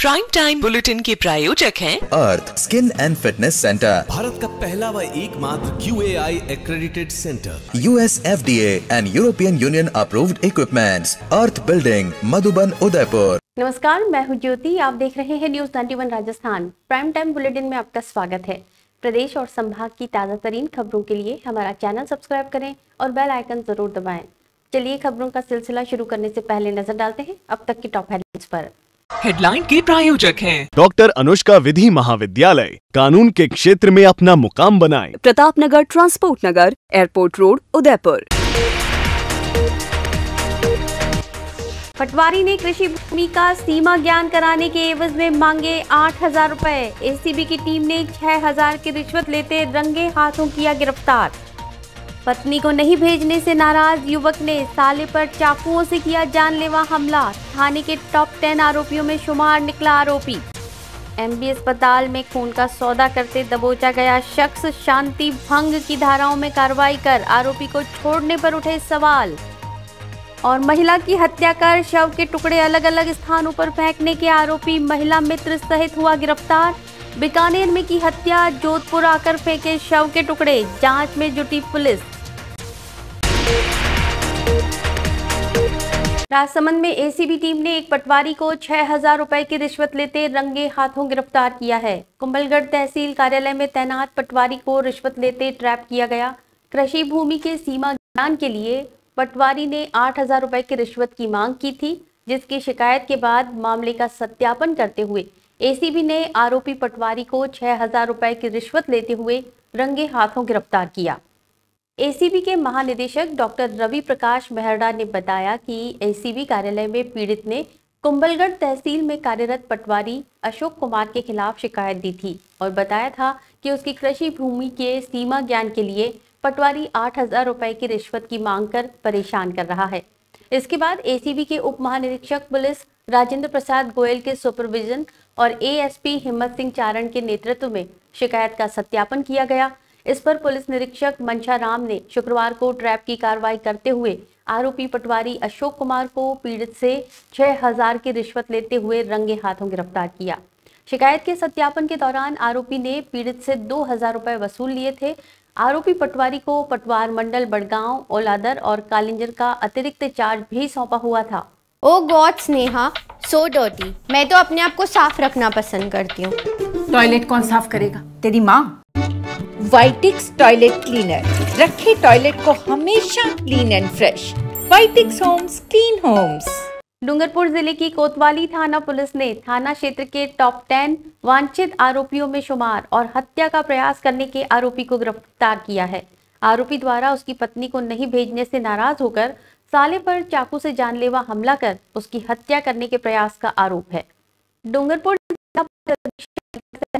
Prime time bulletin के प्रायोजक हैं Earth skin and fitness centre, Bharat का पहला व एकमात्र QAI accredited centre, USFDA and European Union approved equipments, Earth building, Madhuban, Udaipur. नमस्कार, मैं हूं ज्योति, आप देख रहे हैं news 21 Rajasthan. Prime time bulletin में आपका स्वागत है। प्रदेश और संभाग की ताज़ा तरीन खबरों के लिए हमारा चैनल सब्सक्राइब करें और बेल आइकन जरूर दबाएं। चलिए खबरों का सिलसिला शुरू करने से पहले नजर डालते हैं अब तक की टॉप हेडलाइंस पर। हेडलाइन के प्रायोजक हैं डॉक्टर अनुष्का विधि महाविद्यालय, कानून के क्षेत्र में अपना मुकाम बनाए, Pratap Nagar, transport Nagar, airport road, Udaipur. पटवारी ने कृषि भूमि का सीमा ज्ञान कराने के एवज में मांगे 8,000 रूपए, एसीबी की टीम ने 6,000 की रिश्वत लेते रंगे हाथों किया गिरफ्तार। पत्नी को नहीं भेजने से नाराज युवक ने साले पर चाकुओं से किया जानलेवा हमला, थाने के टॉप 10 आरोपियों में शुमार निकला आरोपी। MB अस्पताल में खून का सौदा करते दबोचा गया शख्स, शांति भंग की धाराओं में कार्रवाई कर आरोपी को छोड़ने पर उठे सवाल। और महिला की हत्या कर शव के टुकड़े अलग अलग स्थानों पर फेंकने के आरोपी महिला मित्र सहित हुआ गिरफ्तार। बीकानेर में की हत्या, जोधपुर आकर फेंके शव के टुकड़े, जांच में जुटी पुलिस। राजसमंद में एसीबी टीम ने एक पटवारी को 6,000 रूपए की रिश्वत लेते रंगे हाथों गिरफ्तार किया है। कुंभलगढ़ तहसील कार्यालय में तैनात पटवारी को रिश्वत लेते ट्रैप किया गया। कृषि भूमि के सीमा ज्ञान के लिए पटवारी ने 8,000 रूपए की रिश्वत की मांग की थी, जिसकी शिकायत के बाद मामले का सत्यापन करते हुए एसीबी ने आरोपी पटवारी को 6,000 रूपए की रिश्वत लेते हुए रंगे हाथों गिरफ्तार किया। एसीबी के महानिदेशक डॉक्टर रवि प्रकाश मेहरडा ने बताया कि एसीबी कार्यालय में पीड़ित ने कुंभलगढ़ तहसील में कार्यरत पटवारी अशोक कुमार के खिलाफ शिकायत दी थी और बताया था कि उसकी कृषि भूमि के सीमा ज्ञान के लिए पटवारी 8,000 रूपए की रिश्वत की मांग कर परेशान कर रहा है। इसके बाद एसीबी के उप महानिरीक्षक पुलिस राजेंद्र प्रसाद गोयल के सुपरविजन और ASP हिम्मत सिंह चारण के नेतृत्व में शिकायत का सत्यापन किया गया। इस पर पुलिस निरीक्षक मंशा राम ने शुक्रवार को ट्रैप की कार्रवाई करते हुए आरोपी पटवारी अशोक कुमार को पीड़ित से 6,000 की रिश्वत लेते हुए रंगे हाथों गिरफ्तार किया। शिकायत के सत्यापन के दौरान आरोपी ने पीड़ित से 2,000 रूपए वसूल लिए थे। आरोपी पटवारी को पटवार मंडल बड़गांव, ओलादर और कालिंजर का अतिरिक्त चार्ज भी सौंपा हुआ था। Oh god Sneha, so dirty. मैं तो अपने आप को साफ रखना पसंद करती हूँ। टॉयलेट कौन साफ करेगा, तेरी माँ? वाइटिक्स टॉयलेट क्लीनर रखे टॉयलेट को हमेशा clean and fresh. Whitix homes, clean homes. Dungarpur जिले की कोतवाली थाना पुलिस ने थाना क्षेत्र के टॉप 10 वांछित आरोपियों में शुमार और हत्या का प्रयास करने के आरोपी को गिरफ्तार किया है। आरोपी द्वारा उसकी पत्नी को नहीं भेजने से नाराज होकर साले पर चाकू से जानलेवा हमला कर उसकी हत्या करने के प्रयास का आरोप है। डूंगरपुर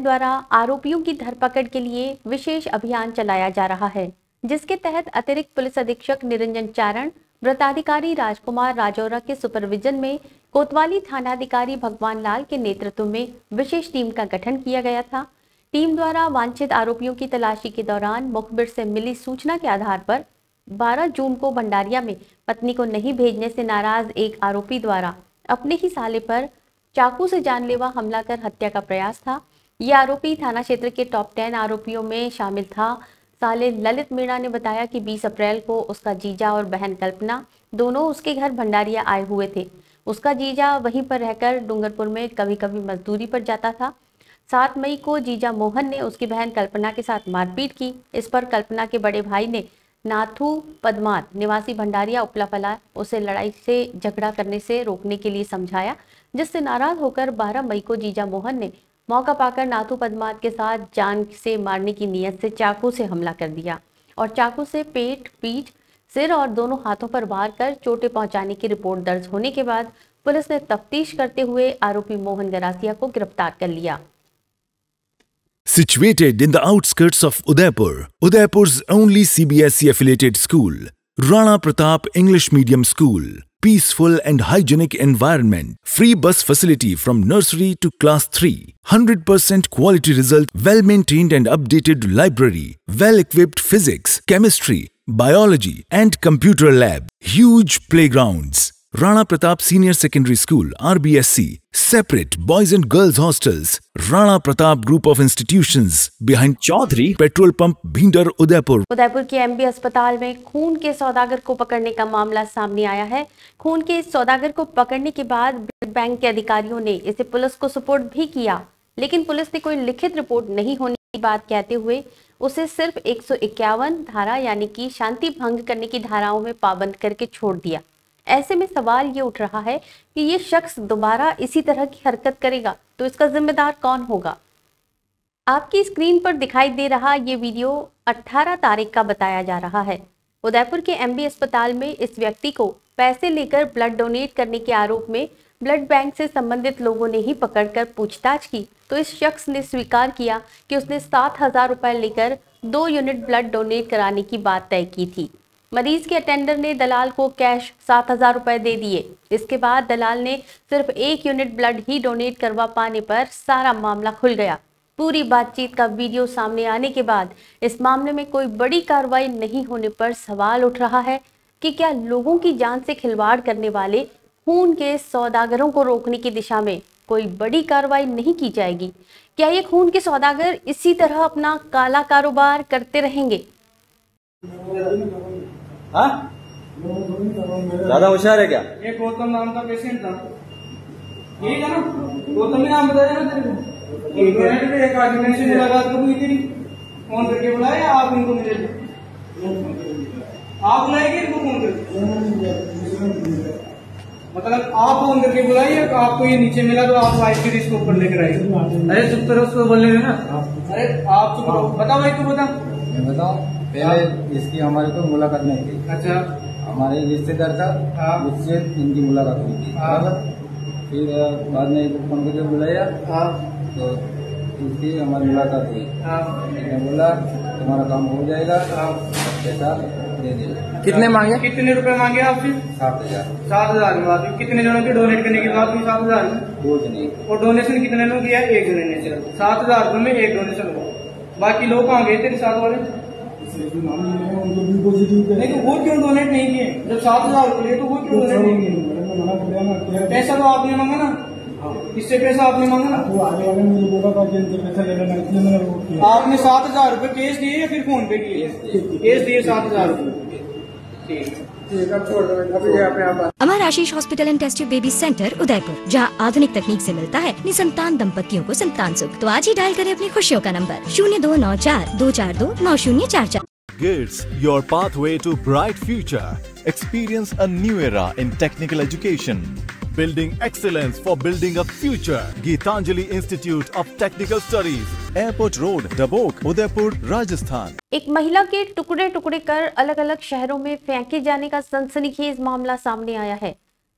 द्वारा आरोपियों की धरपकड़ के लिए विशेष अभियान चलाया जा रहा है, जिसके तहत अतिरिक्त पुलिस अधीक्षक निरंजन चारण, वृत्ताधिकारी राजकुमार राजौरा के सुपरविजन में कोतवाली थानाधिकारी भगवान लाल के नेतृत्व में विशेष टीम का गठन किया गया था। टीम द्वारा वांछित आरोपियों की तलाशी के दौरान मुखबिर से मिली सूचना के आधार पर 12 जून को भंडारिया में पत्नी को नहीं भेजने से नाराज एक आरोपी द्वारा अपने ही साले पर चाकू से जानलेवा हमला कर हत्या का प्रयास था। यह आरोपी थाना क्षेत्र के टॉप 10 आरोपियों में शामिल था। साले ललित मीणा ने बताया कि 20 अप्रैल को उसका जीजा और बहन कल्पना दोनों उसके घर भंडारिया आए हुए थे। उसका जीजा वहीं पर रहकर डूंगरपुर में कभी कभी मजदूरी पर जाता था। 7 मई को जीजा मोहन ने उसकी बहन कल्पना के साथ मारपीट की। इस पर कल्पना के बड़े भाई ने नाथू पदमात निवासी भंडारिया उपलाफला उसे लड़ाई से झगड़ा करने से रोकने के लिए समझाया, जिससे नाराज होकर 12 मई को जीजा मोहन ने मौका पाकर नाथू पदमात के साथ जान से मारने की नीयत से चाकू से हमला कर दिया और चाकू से पेट, पीठ, सिर और दोनों हाथों पर वार कर चोटें पहुंचाने की रिपोर्ट दर्ज होने के बाद पुलिस ने तफ्तीश करते हुए आरोपी मोहन गरासिया को गिरफ्तार कर लिया। Situated in the outskirts of Udaipur, Udaipur's only CBSE-affiliated school, Rana Pratap English Medium School, peaceful and hygienic environment, free bus facility from nursery to class 3, 100% quality result, well-maintained and updated library, well-equipped physics, chemistry, biology and computer lab, huge playgrounds, Rana Pratap senior secondary school RBSC, separate boys and girls hostels, Rana Pratap group of institutions, behind Chaudhary petrol pump, Bhinder, Udaipur. Udaipur के MB अस्पताल में खून के सौदागर को पकड़ने का मामला सामने आया है। खून के इस सौदागर को पकड़ने के बाद ब्लड बैंक के अधिकारियों ने इसे पुलिस को सुपुर्द भी किया, लेकिन पुलिस ने कोई लिखित रिपोर्ट नहीं होने की बात कहते हुए उसे सिर्फ 151 धारा यानी कि शांति भंग करने की धाराओं में पाबंद करके छोड़ दिया। ऐसे में सवाल ये उठ रहा है कि ये शख्स दोबारा इसी तरह की हरकत करेगा तो इसका जिम्मेदार कौन होगा। आपकी स्क्रीन पर दिखाई दे रहा ये वीडियो 18 तारीख का बताया जा रहा है। उदयपुर के MB अस्पताल में इस व्यक्ति को पैसे लेकर ब्लड डोनेट करने के आरोप में ब्लड बैंक से संबंधित लोगों ने ही पकड़कर पूछताछ की तो इस शख्स ने स्वीकार किया कि उसने 7,000 रुपये लेकर 2 यूनिट ब्लड डोनेट कराने की बात तय की थी। मरीज के अटेंडर ने दलाल को कैश 7,000 रुपये दे दिए। इसके बाद दलाल ने सिर्फ 1 यूनिट ब्लड ही डोनेट करवा पाने पर सारा मामला खुल गया। पूरी बातचीत का वीडियो सामने आने के बाद इस मामले में कोई बड़ी कार्रवाई नहीं होने पर सवाल उठ रहा है कि क्या लोगों की जान से खिलवाड़ करने वाले खून के सौदागरों को रोकने की दिशा में कोई बड़ी कार्रवाई नहीं की जाएगी। क्या ये खून के सौदागर इसी तरह अपना काला कारोबार करते रहेंगे? ज़्यादा होशियार है क्या? एक गौतम नाम का पेशेंट था, ठीक है ना? गौतम ने नाम बताया ना तेरे को, एक आदमी ने सीधे लगा तो कोई तेरी फोन करके बुलाया, आप उनको मिले, आप बुलाएंगे इनको फोन करके, मतलब आप फोन करके बुलाइए, आपको ये नीचे मिला तो आप आई फिर इसको ऊपर लेकर आइए। अरे चुप करो, उसको बोल रहे हो ना। अरे आप चुप करो, बताओ भाई तू बताओ। पहले इसकी हमारे को मुलाकात नहीं थी। अच्छा, हमारे रिश्तेदार था, उससे इनकी मुलाकात हुई थी, फिर बाद में इनको फोन करके बुलाया तो इसकी हमारी मुलाकात हुई। मैंने बोला तुम्हारा काम हो जाएगा, पैसा दे देगा। कितने मांगे, कितने रुपए मांगे आपसे? 7,000। 7,000 में आप कितने जनों के डोनेट करने के बाद 7,000? दो जने। और डोनेशन कितने लोग किया? एक जने ने। चलो 7,000 में एक डोनेशन हुआ, बाकी लोग कहाँ गए तेरे साथ वाले? नहीं तो वो क्यों डोनेट नहीं किए? जब 7,000 रुपये तो वो क्यों डोनेट नहीं किए? पैसा तो आपने मांगा ना, इससे पैसा आपने मांगा ना। आपने 7,000 रुपये कैश दिए या फिर फोन पे किए? कैश दिए 7,000 रुपये, ठीक है। Amar Ashish hospital and testing baby centre Udaipur, जहां आधुनिक तकनीक से मिलता है निसंतान दंपतियों को संतान सुख। तो आज ही डायल करें अपनी खुशियों का number 02942429044। Kids, your pathway to bright future. Experience a new era in technical education. Building excellence for building a future. Gitanjali Institute of Technical Studies, Airport Road, Dabok, Udaipur, Rajasthan. एक महिला के टुकड़े-टुकड़े कर अलग-अलग शहरों में फेंके जाने का सनसनीखेज मामला सामने आया है।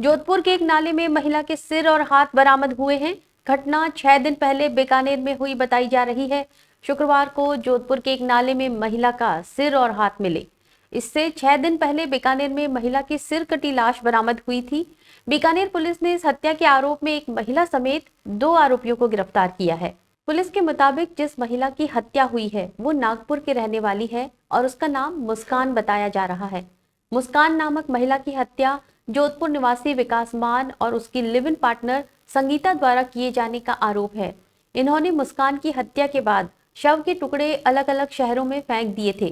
जोधपुर के एक नाले में महिला के सिर और हाथ बरामद हुए हैं। घटना 6 दिन पहले बीकानेर में हुई बताई जा रही है। शुक्रवार को जोधपुर के एक नाले में महिला का सिर और हाथ मिले। इससे 6 दिन पहले बीकानेर में महिला की सिर कटी लाश बरामद हुई थी। बीकानेर पुलिस ने इस हत्या के आरोप में एक महिला समेत 2 आरोपियों को गिरफ्तार किया है। पुलिस के मुताबिक जिस महिला की हत्या हुई है वो नागपुर के रहने वाली है और उसका नाम मुस्कान बताया जा रहा है। मुस्कान नामक महिला की हत्या जोधपुर निवासी विकास मान और उसकी लिव इन पार्टनर संगीता द्वारा किए जाने का आरोप है। इन्होंने मुस्कान की हत्या के बाद शव के टुकड़े अलग अलग शहरों में फेंक दिए थे।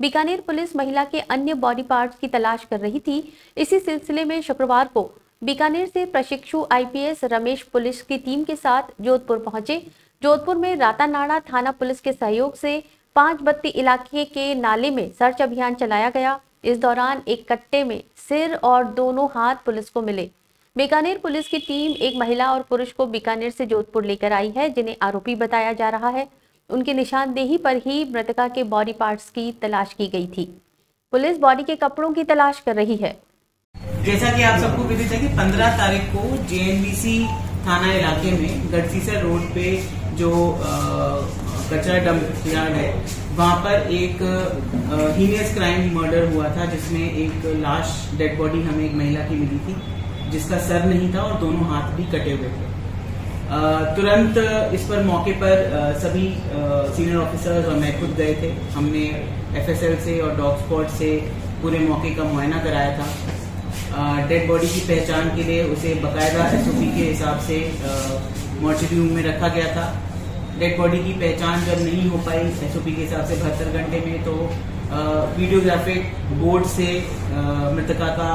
बीकानेर पुलिस महिला के अन्य बॉडी पार्ट्स की तलाश कर रही थी। इसी सिलसिले में शुक्रवार को बीकानेर से प्रशिक्षु IPS रमेश पुलिस की टीम के साथ जोधपुर पहुंचे। जोधपुर में रातानाड़ा थाना पुलिस के सहयोग से 5 बत्ती इलाके के नाले में सर्च अभियान चलाया गया। इस दौरान एक कट्टे में सिर और दोनों हाथ पुलिस को मिले। बीकानेर पुलिस की टीम एक महिला और पुरुष को बीकानेर से जोधपुर लेकर आई है, जिन्हें आरोपी बताया जा रहा है। उनकी निशानदेही पर ही मृतका के बॉडी पार्ट्स की तलाश की गई थी। पुलिस बॉडी के कपड़ों की तलाश कर रही है। जैसा कि आप सबको विदित है कि 15 तारीख को JNBC थाना इलाके में गढ़सीसर रोड पे जो कचरा डंप यार्ड है वहाँ पर एक हीनियस क्राइम मर्डर हुआ था, जिसमें एक लाश डेड बॉडी हमें एक महिला की मिली थी, जिसका सर नहीं था और दोनों हाथ भी कटे हुए थे। तुरंत इस पर मौके पर सभी सीनियर ऑफिसर्स और मैं खुद गए थे। हमने FSL से और डॉग स्पॉट से पूरे मौके का मुआयना कराया था। डेड बॉडी की पहचान के लिए उसे बाकायदा SOP के हिसाब से मॉर्चरी रूम में रखा गया था। डेड बॉडी की पहचान जब नहीं हो पाई SOP के हिसाब से 72 घंटे में, तो वीडियोग्राफिक बोर्ड से मृतका का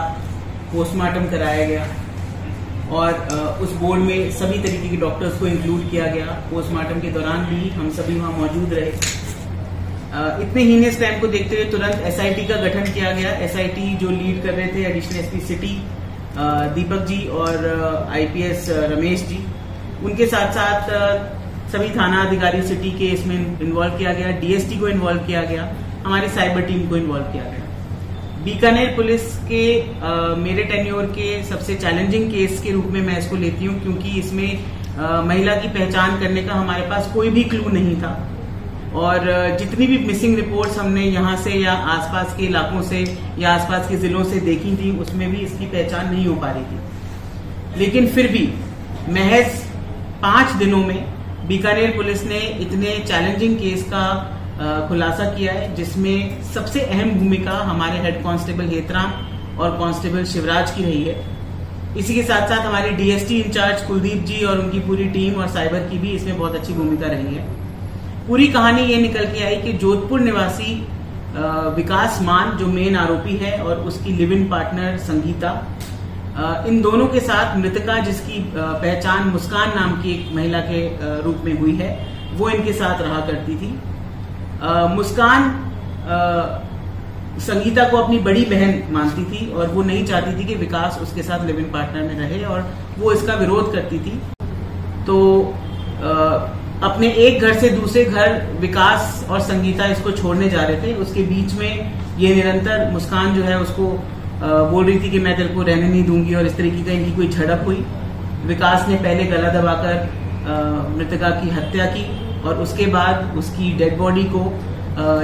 पोस्टमार्टम कराया गया और उस बोर्ड में सभी तरीके के डॉक्टर्स को इंक्लूड किया गया। पोस्टमार्टम के दौरान भी हम सभी वहां मौजूद रहे। इतने हीनियस क्राइम को देखते हुए तुरंत SIT का गठन किया गया। SIT जो लीड कर रहे थे additional SP city Deepak ji और IPS रमेश जी, उनके साथ साथ सभी थाना अधिकारी सिटी के इसमें इन्वॉल्व किया गया। DST को इन्वॉल्व किया गया, हमारी साइबर टीम को इन्वॉल्व किया गया। बीकानेर पुलिस के मेरे टेन्योर के सबसे चैलेंजिंग केस के रूप में मैं इसको लेती हूँ, क्योंकि इसमें महिला की पहचान करने का हमारे पास कोई भी क्लू नहीं था और जितनी भी मिसिंग रिपोर्ट्स हमने यहाँ से या आसपास के इलाकों से या आसपास के जिलों से देखी थी, उसमें भी इसकी पहचान नहीं हो पा रही थी। लेकिन फिर भी महज 5 दिनों में बीकानेर पुलिस ने इतने चैलेंजिंग केस का खुलासा किया है, जिसमें सबसे अहम भूमिका हमारे हेड कांस्टेबल हेतराम और कांस्टेबल शिवराज की रही है। इसी के साथ साथ हमारे DST इंचार्ज कुलदीप जी और उनकी पूरी टीम और साइबर की भी इसमें बहुत अच्छी भूमिका रही है। पूरी कहानी ये निकल के आई कि जोधपुर निवासी विकास मान जो मेन आरोपी है और उसकी लिव इन पार्टनर संगीता, इन दोनों के साथ मृतका जिसकी पहचान मुस्कान नाम की एक महिला के रूप में हुई है, वो इनके साथ रहा करती थी। मुस्कान संगीता को अपनी बड़ी बहन मानती थी और वो नहीं चाहती थी कि विकास उसके साथ लिव इन पार्टनर में रहे और वो इसका विरोध करती थी। तो अपने एक घर से दूसरे घर विकास और संगीता इसको छोड़ने जा रहे थे। उसके बीच में ये निरंतर मुस्कान जो है उसको बोल रही थी कि मैं तेरे को रहने नहीं दूंगी और इस तरीके का इनकी कोई झड़प हुई। विकास ने पहले गला दबाकर मृतका की हत्या की और उसके बाद उसकी डेड बॉडी को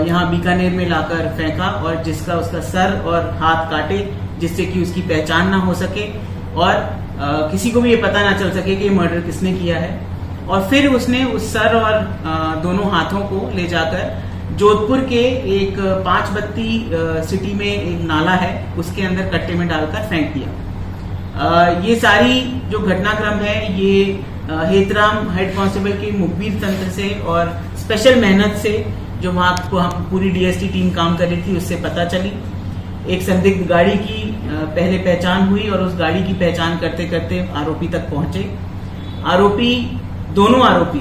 यहाँ बीकानेर में लाकर फेंका और जिसका उसका सर और हाथ काटे, जिससे कि उसकी पहचान ना हो सके और किसी को भी ये पता ना चल सके कि मर्डर किसने किया है। और फिर उसने उस सर और दोनों हाथों को ले जाकर जोधपुर के एक 5 बत्ती सिटी में एक नाला है, उसके अंदर कट्टे में डालकर फेंक दिया। ये सारी जो घटनाक्रम है ये हेतराम हेड कांस्टेबल के मुखबिर तंत्र से और स्पेशल मेहनत से जो वहाँ पूरी DST टीम काम कर रही थी उससे पता चली। एक संदिग्ध गाड़ी की पहले पहचान हुई और उस गाड़ी की पहचान करते करते आरोपी तक पहुंचे। आरोपी दोनों आरोपी,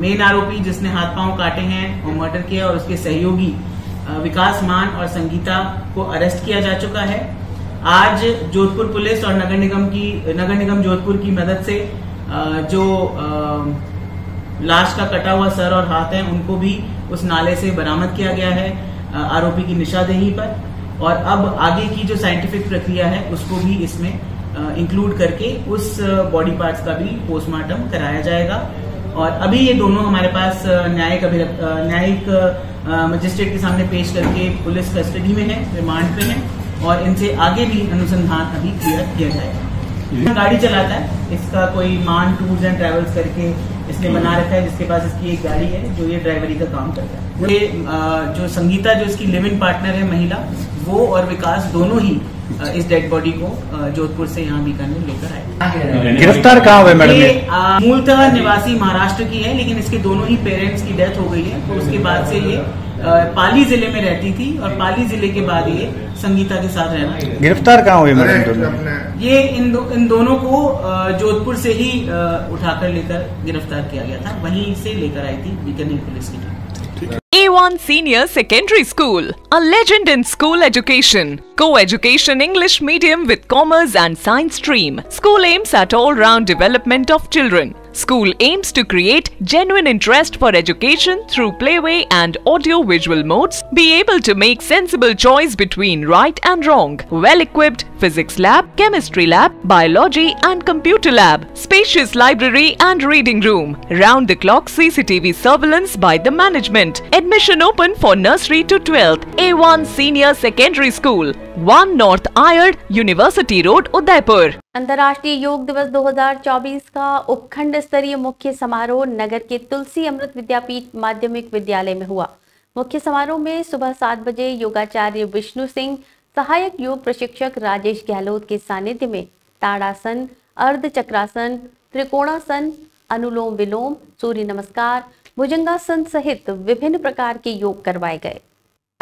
मेन आरोपी जिसने हाथ पांव काटे हैं और मर्डर किया और उसके सहयोगी विकास मान और संगीता को अरेस्ट किया जा चुका है। आज जोधपुर पुलिस और नगर निगम जोधपुर की मदद से जो लाश का कटा हुआ सर और हाथ है उनको भी उस नाले से बरामद किया गया है आरोपी की निशानदेही पर, और अब आगे की जो साइंटिफिक प्रक्रिया है उसको भी इसमें इंक्लूड करके उस बॉडी पार्ट्स का भी पोस्टमार्टम कराया जाएगा। और अभी ये दोनों हमारे पास न्यायिक मजिस्ट्रेट के सामने पेश करके पुलिस कस्टडी में है, रिमांड पे है और इनसे आगे भी अनुसंधान अभी क्लियर किया जाएगा। गाड़ी चलाता है, इसका कोई मान टूर्स एंड ट्रेवल्स करके इसने बना रखा है, जिसके पास इसकी एक गाड़ी है जो ये ड्राइवरी का काम करता है। ये जो संगीता जो इसकी लिव इन पार्टनर है महिला, वो और विकास दोनों ही इस डेड बॉडी को जोधपुर से यहाँ बीकानेर लेकर आए। गिरफ्तार कहाँ हुए मैडम? ये मूलतः निवासी महाराष्ट्र की है, लेकिन इसके दोनों ही पेरेंट्स की डेथ हो गई है तो उसके बाद से ये पाली जिले में रहती थी और पाली जिले के बाद ये संगीता के साथ रहना। गिरफ्तार कहाँ हुए मैडम? ये इन दोनों को जोधपुर से ही उठाकर लेकर गिरफ्तार किया गया था, वहीं से लेकर आई थी बीकानेर पुलिस की team. A1 Senior Secondary School, a legend in school education. Co-education English medium with commerce and science stream. School aims at all-round development of children. School aims to create genuine interest for education through playway and audio-visual modes. Be able to make sensible choice between right and wrong. Well-equipped physics lab, chemistry lab, biology and computer lab. Spacious library and reading room. Round-the-clock CCTV surveillance by the management. Admission open for nursery to 12th. A1 Senior Secondary School, 1 North Ayod, University Road, Udaipur. अंतर्राष्ट्रीय योग दिवस 2024 का उपखंड स्तरीय मुख्य समारोह नगर के तुलसी अमृत विद्यापीठ माध्यमिक विद्यालय में हुआ। मुख्य समारोह में सुबह 7 बजे योगाचार्य विष्णु सिंह सहायक योग प्रशिक्षक राजेश गहलोत के सानिध्य में ताड़ासन, अर्धचक्रासन, त्रिकोणासन, अनुलोम विलोम, सूर्य नमस्कार, भुजंगासन सहित विभिन्न प्रकार के योग करवाए गए।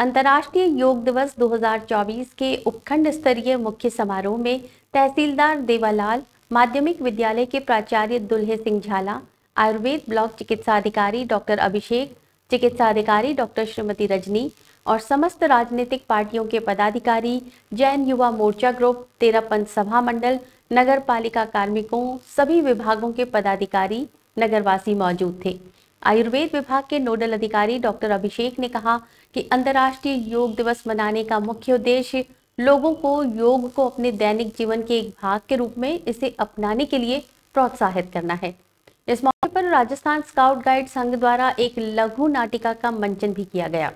अंतर्राष्ट्रीय योग दिवस 2024 के उपखंड स्तरीय मुख्य समारोह में तहसीलदार देवालाल, माध्यमिक विद्यालय के प्राचार्य दुल्हे सिंह झाला, आयुर्वेद ब्लॉक चिकित्सा अधिकारी डॉक्टर अभिषेक, चिकित्सा अधिकारी डॉक्टर श्रीमती रजनी और समस्त राजनीतिक पार्टियों के पदाधिकारी, जैन युवा मोर्चा ग्रुप, 13 पंच सभा मंडल, नगर पालिका कार्मिकों, सभी विभागों के पदाधिकारी, नगरवासी मौजूद थे। आयुर्वेद विभाग के नोडल अधिकारी डॉक्टर अभिषेक ने कहा कि अंतर्राष्ट्रीय योग दिवस मनाने का मुख्य उद्देश्य लोगों को योग को अपने दैनिक जीवन के एक भाग के रूप में इसे अपनाने के लिए प्रोत्साहित करना है। इस मौके पर राजस्थान स्काउट गाइड संघ द्वारा एक लघु नाटिका का मंचन भी किया गया।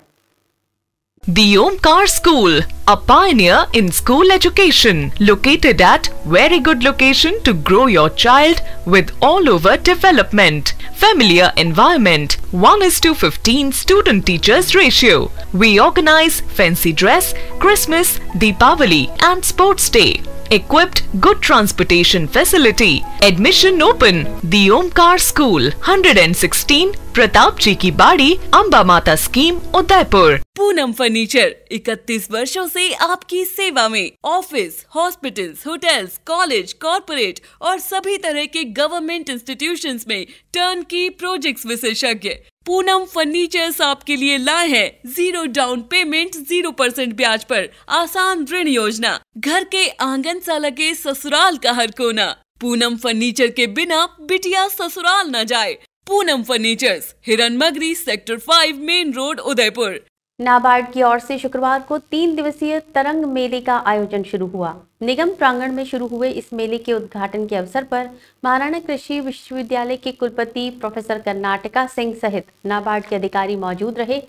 The Omkar School, a pioneer in school education, located at very good location to grow your child with all over development, familiar environment, 1:15 student-teachers ratio. We organize fancy dress, Christmas, Deepavali and sports day. Equipped good transportation facility. Admission open. The Omkar School, 116 Pratap जी की बाड़ी, अम्बा माता scheme, Udaipur. Poonam furniture 31 वर्षों से आपकी सेवा में। Office, hospitals, hotels, college, corporate और सभी तरह के गवर्नमेंट इंस्टीट्यूशंस में टर्नकी प्रोजेक्ट्स विशेषज्ञ पूनम फर्नीचर्स आपके लिए लाए हैं 0 डाउन पेमेंट, 0% ब्याज पर आसान ऋण योजना, घर के आंगन से लगे ससुराल का हर कोना। पूनम फर्नीचर के बिना बिटिया ससुराल न जाए। Poonam furnitures, Hiranmagri sector 5, main road, Udaipur. NABARD की ओर से शुक्रवार को 3 दिवसीय तरंग मेले का आयोजन शुरू हुआ। निगम प्रांगण में शुरू हुए इस मेले के उद्घाटन के अवसर पर महाराणा कृषि विश्वविद्यालय के कुलपति प्रोफेसर कर्नाटक सिंह सहित नाबार्ड के अधिकारी मौजूद रहे।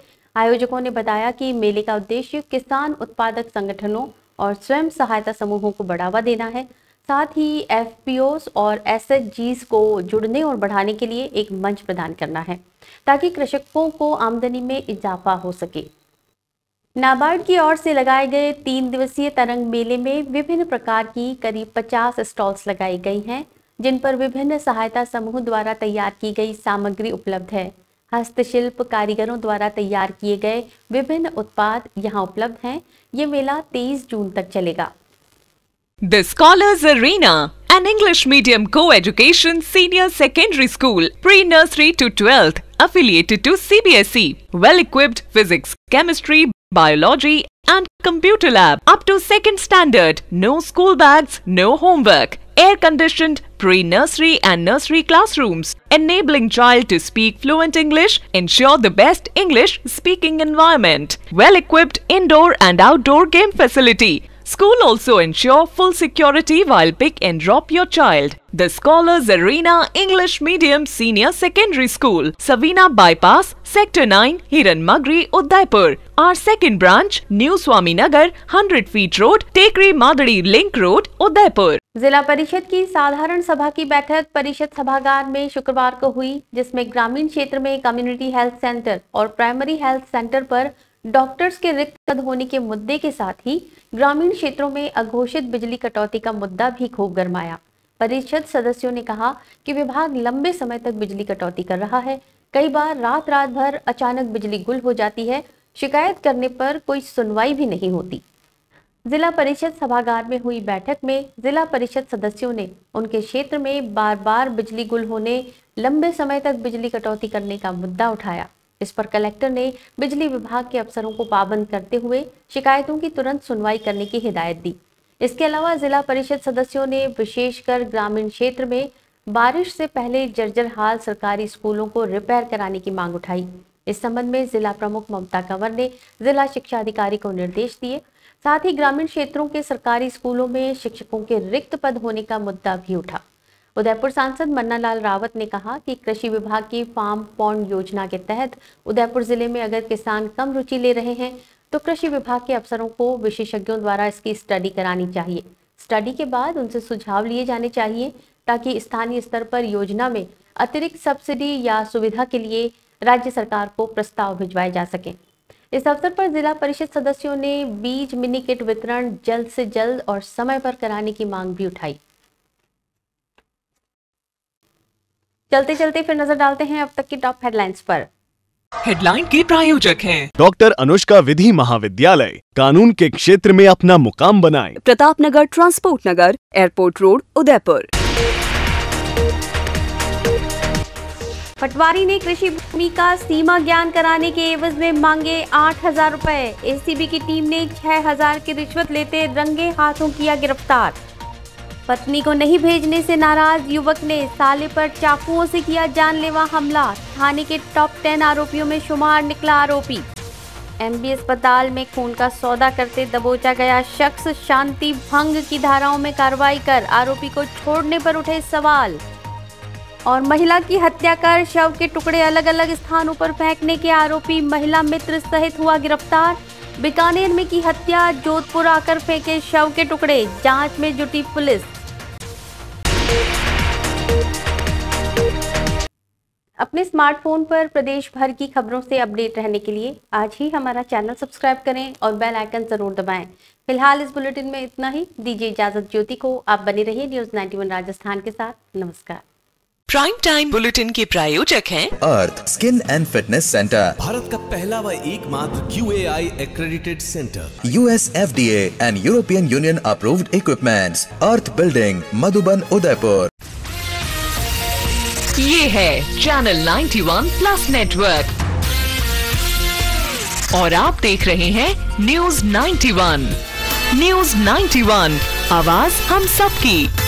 आयोजकों ने बताया कि मेले का उद्देश्य किसान उत्पादक संगठनों और स्वयं सहायता समूहों को बढ़ावा देना है, साथ ही एफपीओस और एसएचजीस को जुड़ने और बढ़ाने के लिए एक मंच प्रदान करना है ताकि कृषकों को आमदनी में इजाफा हो सके। नाबार्ड की ओर से लगाए गए 3 दिवसीय तरंग मेले में विभिन्न प्रकार की करीब 50 स्टॉल्स लगाई गई हैं, जिन पर विभिन्न सहायता समूह द्वारा तैयार की गई सामग्री उपलब्ध है। हस्तशिल्प कारीगरों द्वारा तैयार किए गए विभिन्न उत्पाद यहाँ उपलब्ध हैं। ये मेला 23 जून तक चलेगा। The Scholars Arena, an English medium co-education senior secondary school, pre-nursery to 12th, affiliated to CBSE, well-equipped physics, chemistry, biology and computer lab, up to 2nd standard, no school bags, no homework, air-conditioned pre-nursery and nursery classrooms, enabling child to speak fluent English, ensure the best English speaking environment, well-equipped indoor and outdoor game facility. School also ensure full security while pick and drop your child. The Scholars Arena English Medium Senior Secondary School, Savina Bypass, Sector 9, Hiranmagri, Udaipur. Our second branch, New Swaminagar, 100 feet road, Tekri Madadi Link Road, Udaipur. जिला परिषद की साधारण सभा की बैठक परिषद सभागार में शुक्रवार को हुई, जिसमें ग्रामीण क्षेत्र में कम्युनिटी हेल्थ सेंटर और प्राइमरी हेल्थ सेंटर पर डॉक्टर्स के रिक्त पद होने के मुद्दे के साथ ही ग्रामीण क्षेत्रों में अघोषित बिजली कटौती का मुद्दा भी खूब गरमाया। परिषद सदस्यों ने कहा कि विभाग लंबे समय तक बिजली कटौती कर रहा है। कई बार रात भर अचानक बिजली गुल हो जाती है, शिकायत करने पर कोई सुनवाई भी नहीं होती। जिला परिषद सभागार में हुई बैठक में जिला परिषद सदस्यों ने उनके क्षेत्र में बार बार बिजली गुल होने, लंबे समय तक बिजली कटौती करने का मुद्दा उठाया। इस पर कलेक्टर ने बिजली विभाग के अफसरों को पाबंद करते हुए शिकायतों की तुरंत सुनवाई करने की हिदायत दी। इसके अलावा जिला परिषद सदस्यों ने विशेषकर ग्रामीण क्षेत्र में बारिश से पहले जर्जर हाल सरकारी स्कूलों को रिपेयर कराने की मांग उठाई। इस संबंध में जिला प्रमुख ममता कंवर ने जिला शिक्षा अधिकारी को निर्देश दिए। साथ ही ग्रामीण क्षेत्रों के सरकारी स्कूलों में शिक्षकों के रिक्त पद होने का मुद्दा भी उठा। उदयपुर सांसद मन्ना लाल रावत ने कहा कि कृषि विभाग की फार्म पॉन्ड योजना के तहत उदयपुर जिले में अगर किसान कम रुचि ले रहे हैं तो कृषि विभाग के अफसरों को विशेषज्ञों द्वारा इसकी स्टडी करानी चाहिए। स्टडी के बाद उनसे सुझाव लिए जाने चाहिए ताकि स्थानीय स्तर पर योजना में अतिरिक्त सब्सिडी या सुविधा के लिए राज्य सरकार को प्रस्ताव भिजवाए जा सके। इस अवसर पर जिला परिषद सदस्यों ने बीज मिनी किट वितरण जल्द से जल्द और समय पर कराने की मांग भी उठाई। चलते चलते फिर नजर डालते हैं अब तक की टॉप हेडलाइंस पर। हेडलाइन के प्रायोजक हैं डॉक्टर अनुष्का विधि महाविद्यालय, कानून के क्षेत्र में अपना मुकाम बनाए। Pratap Nagar, transport Nagar, airport road, Udaipur. पटवारी ने कृषि भूमि का सीमा ज्ञान कराने के एवज में मांगे 8,000 रूपए। एसीबी की टीम ने 6,000 की रिश्वत लेते रंगे हाथों किया गिरफ्तार। पत्नी को नहीं भेजने से नाराज युवक ने साले पर चाकुओं से किया जानलेवा हमला। थाने के टॉप 10 आरोपियों में शुमार निकला आरोपी। एमबी अस्पताल में खून का सौदा करते दबोचा गया शख्स। शांति भंग की धाराओं में कार्रवाई कर आरोपी को छोड़ने पर उठे सवाल। और महिला की हत्या कर शव के टुकड़े अलग अलग स्थानों पर फेंकने के आरोपी महिला मित्र सहित हुआ गिरफ्तार। बीकानेर में की हत्या, जोधपुर आकर फेंके शव के टुकड़े, जांच में जुटी पुलिस। अपने स्मार्टफोन पर प्रदेश भर की खबरों से अपडेट रहने के लिए आज ही हमारा चैनल सब्सक्राइब करें और बेल आइकन जरूर दबाएं। फिलहाल इस बुलेटिन में इतना ही, दीजिए इजाजत ज्योति को। आप बने रहिए न्यूज 91 राजस्थान के साथ। नमस्कार। प्राइम टाइम बुलेटिन के प्रायोजक हैं Earth skin and fitness centre, Bharat का पहला व एकमात्र QAI accredited centre. US FDA and European Union approved equipments. Earth building, Madhuban, Udaipur. ये है चैनल 91+ नेटवर्क और आप देख रहे हैं न्यूज 91। न्यूज 91, आवाज हम सबकी।